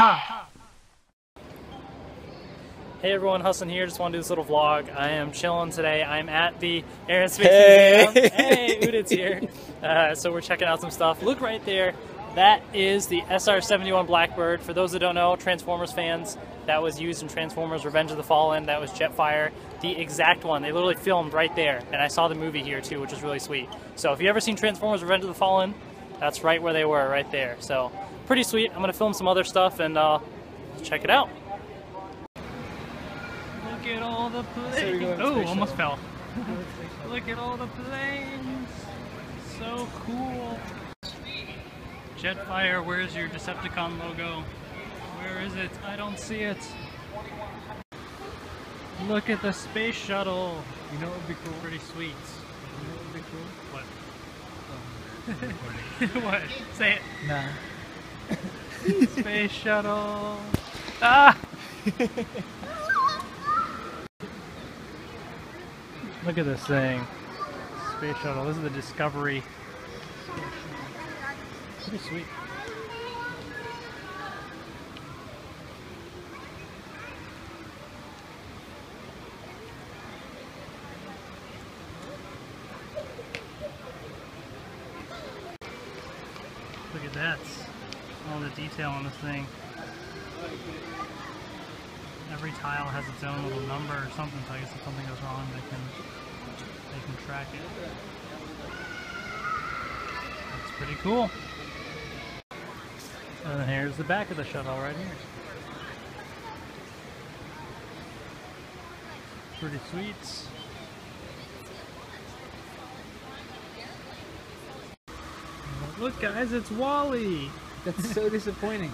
Ha! Hey everyone, Hussin here. Just want to do this little vlog. I am chilling today. I'm at the Air and Space Museum. Hey, Udit's here. So we're checking out some stuff. Look right there. That is the SR-71 Blackbird. For those that don't know, Transformers fans, that was used in Transformers: Revenge of the Fallen. That was Jetfire, the exact one. They literally filmed right there. And I saw the movie here too, which is really sweet. So if you've ever seen Transformers: Revenge of the Fallen, that's right where they were, right there. So pretty sweet. I'm going to film some other stuff and check it out. Look at all the planes. Oh, almost fell. Look at all the planes. So cool. Jetfire, where's your Decepticon logo? Where is it? I don't see it. Look at the space shuttle. You know what would be cool? Pretty sweet. You know what would be cool? What? What? Say it. Nah. Space shuttle. Ah! Look at this thing. Space shuttle. This is the Discovery. Pretty sweet. Look at that. All the detail on this thing. Every tile has its own little number or something, so I guess if something goes wrong they can track it. That's pretty cool. And here's the back of the shuttle right here. Pretty sweet. Look guys, it's WALL-E! That's so disappointing.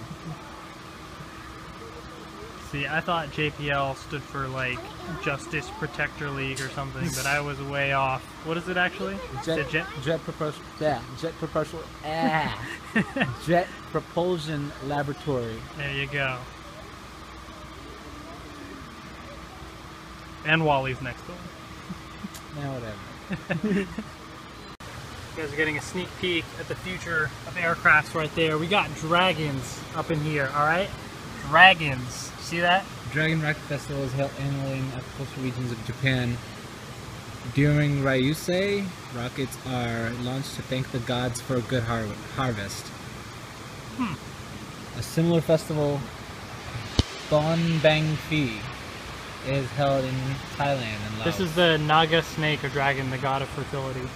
See, I thought JPL stood for like Justice Protector League or something, but I was way off. What is it actually? Jet Propulsion. Yeah, Jet Propulsion. Ah, Jet Propulsion Laboratory. There you go. And WALL-E's next door. Now whatever. You guys are getting a sneak peek at the future of aircrafts right there. We got dragons up in here. All right. Dragons. See that? Dragon Rocket Festival is held annually in the coastal regions of Japan. During Ryusei, rockets are launched to thank the gods for a good harvest. A similar festival, Bon Bang Phi, is held in Thailand and Laos. This is the Naga snake or dragon, the god of fertility.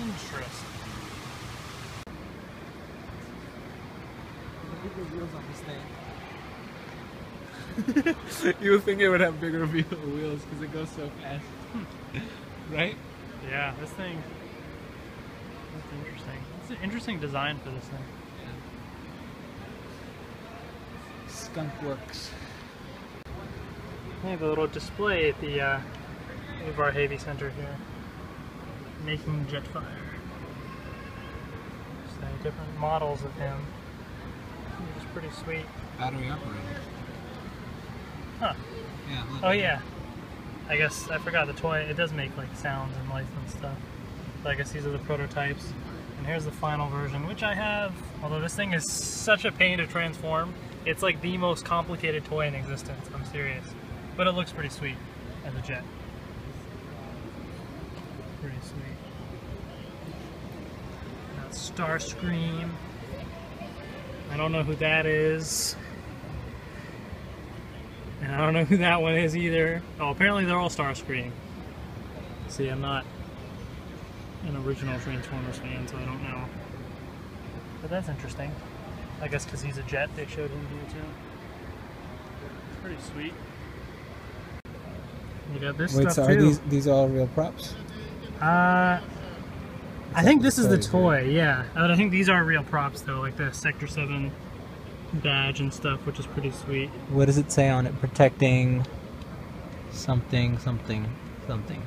Interesting. Wheels on this thing. You would think it would have bigger wheels because it goes so fast. Right? Yeah, this thing. That's interesting. It's an interesting design for this thing. Yeah. Skunkworks. They have a little display at the Udvar-Hazy Center here. Making Jetfire. So different models of him. It's pretty sweet. Battery operated. Huh. Yeah. Look. Oh yeah. I guess I forgot the toy. It does make like sounds and lights and stuff. But I guess these are the prototypes. And here's the final version, which I have. Although this thing is such a pain to transform. It's like the most complicated toy in existence. I'm serious. But it looks pretty sweet as a jet. Pretty sweet. Got Starscream. I don't know who that is. And I don't know who that one is either. Oh, apparently they're all Starscream. See, I'm not an original Transformers fan, so I don't know. But that's interesting. I guess because he's a jet, they showed him here too. Pretty sweet. You got this stuff too. Wait, so these are all real props? I think this is the toy, yeah. I think these are real props though, like the Sector 7 badge and stuff, which is pretty sweet. What does it say on it? Protecting something, something, something.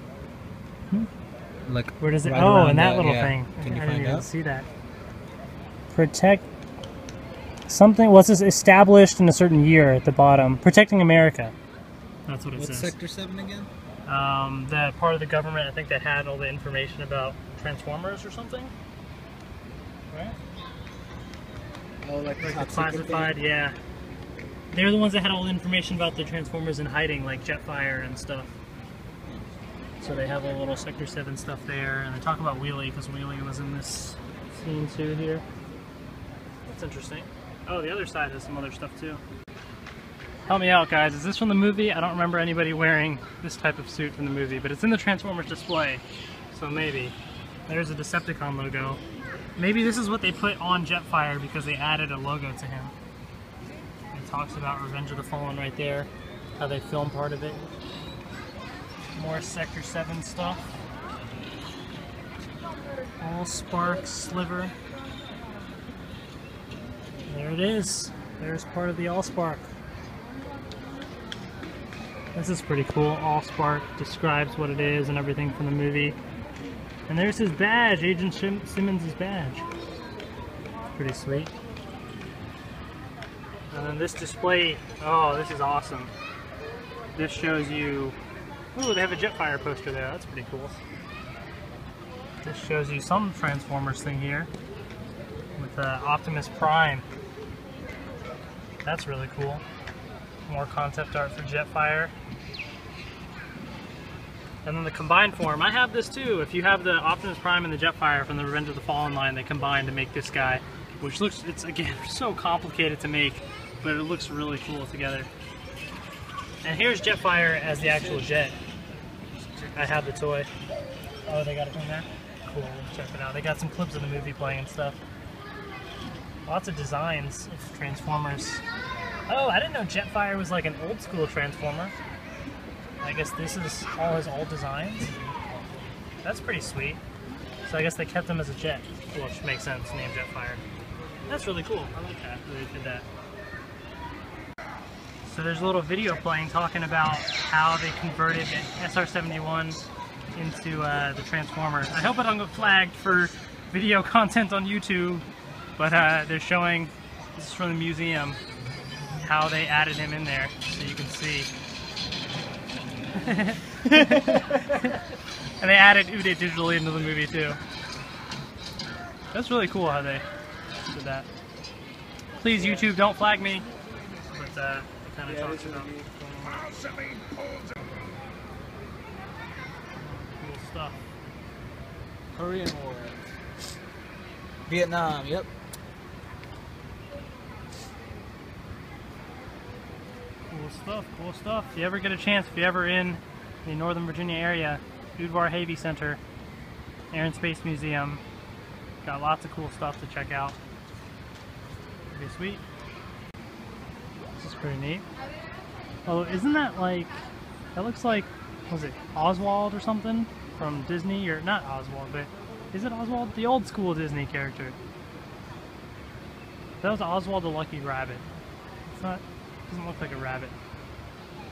Like, where does it? Right, oh, and that little thing. Can you find out? See that? Protect something. What's this? Established in a certain year at the bottom. Protecting America. That's what it says. What's Sector 7 again? That part of the government, I think, that had all the information about Transformers or something, right? Oh, like the classified, thing? Yeah. They're the ones that had all the information about the Transformers in hiding, like Jetfire and stuff. So they have a little Sector 7 stuff there, and they talk about Wheelie, because Wheelie was in this scene too here. That's interesting. Oh, the other side has some other stuff too. Help me out, guys. Is this from the movie? I don't remember anybody wearing this type of suit from the movie, but it's in the Transformers display, so maybe. There's a Decepticon logo. Maybe this is what they put on Jetfire because they added a logo to him. It talks about Revenge of the Fallen right there, how they filmed part of it. More Sector 7 stuff. Allspark sliver. There it is. There's part of the Allspark. This is pretty cool. Allspark describes what it is and everything from the movie. And there's his badge, Agent Simmons' badge. Pretty sweet. And then this display, oh, this is awesome. This shows you, ooh, they have a Jetfire poster there, that's pretty cool. This shows you some Transformers thing here with Optimus Prime. That's really cool. More concept art for Jetfire. And then the combined form, I have this too. If you have the Optimus Prime and the Jetfire from the Revenge of the Fallen line, they combine to make this guy, which looks, it's again, so complicated to make, but it looks really cool together. And here's Jetfire as the actual jet. I have the toy. Oh, they got it in there? Cool, check it out. They got some clips of the movie playing and stuff. Lots of designs of Transformers. Oh, I didn't know Jetfire was like an old school Transformer. I guess this is all his old designs. That's pretty sweet. So I guess they kept him as a jet, which makes sense, named Jetfire. That's really cool. I like that, they did that. So there's a little video playing talking about how they converted SR-71 into the Transformer. I hope I don't get flagged for video content on YouTube, but they're showing, this is from the museum, how they added him in there, so you can see. And they added Uday digitally into the movie too. That's really cool how they did that. Please, yeah. YouTube, don't flag me. But kind of talks about cool stuff. Korean War, Vietnam. Yep. Cool stuff, cool stuff. If you ever get a chance, if you're ever in the Northern Virginia area, Udvar-Hazy Center, Air and Space Museum, got lots of cool stuff to check out. Pretty sweet. This is pretty neat. Oh, isn't that like, that looks like, was it Oswald or something from Disney? Or not Oswald, but is it Oswald? The old school Disney character. That was Oswald the Lucky Rabbit. It's not. Doesn't look like a rabbit,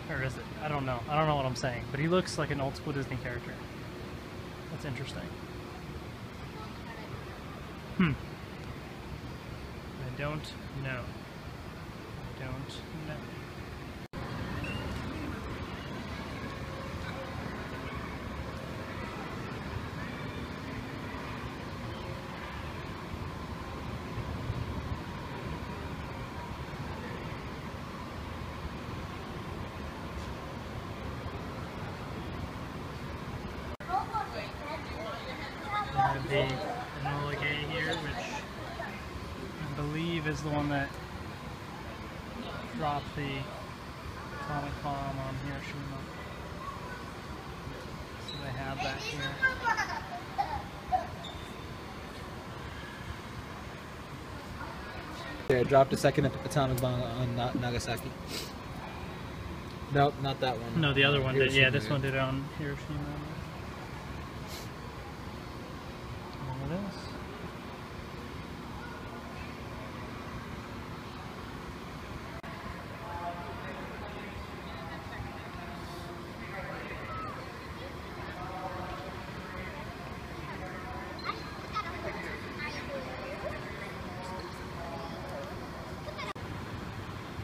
or is it? I don't know. I don't know what I'm saying, but he looks like an old school Disney character. That's interesting. I don't know. I don't know. The Enola Gay here, which I believe is the one that dropped the atomic bomb on Hiroshima. So they have that here. Yeah, dropped a second atomic bomb on Nagasaki. Nope, not that one. No, the other one did. Yeah, this one did on Hiroshima.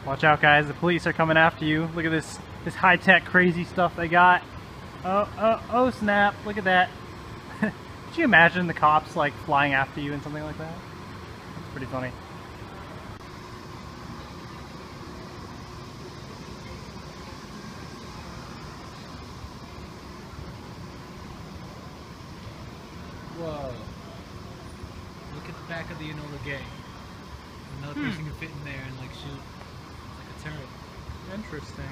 Watch out, guys, the police are coming after you. Look at this high-tech crazy stuff they got. Oh, oh, oh snap, look at that. Could you imagine the cops like flying after you and something like that? That's pretty funny. at the back of the Enola Gay. Another person can fit in there and like shoot like a turret. Interesting.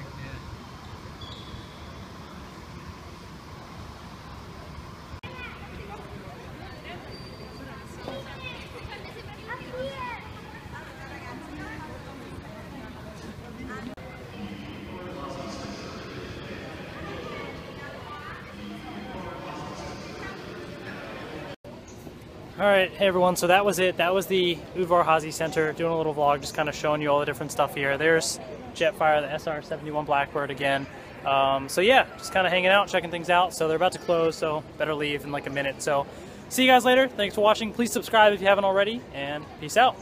Alright, hey everyone, so that was it. That was the Udvar-Hazy Center, doing a little vlog, just kind of showing you all the different stuff here. There's Jetfire, the SR-71 Blackbird again. So yeah, just kind of hanging out, checking things out. So they're about to close, so better leave in like a minute. So see you guys later. Thanks for watching. Please subscribe if you haven't already, and peace out.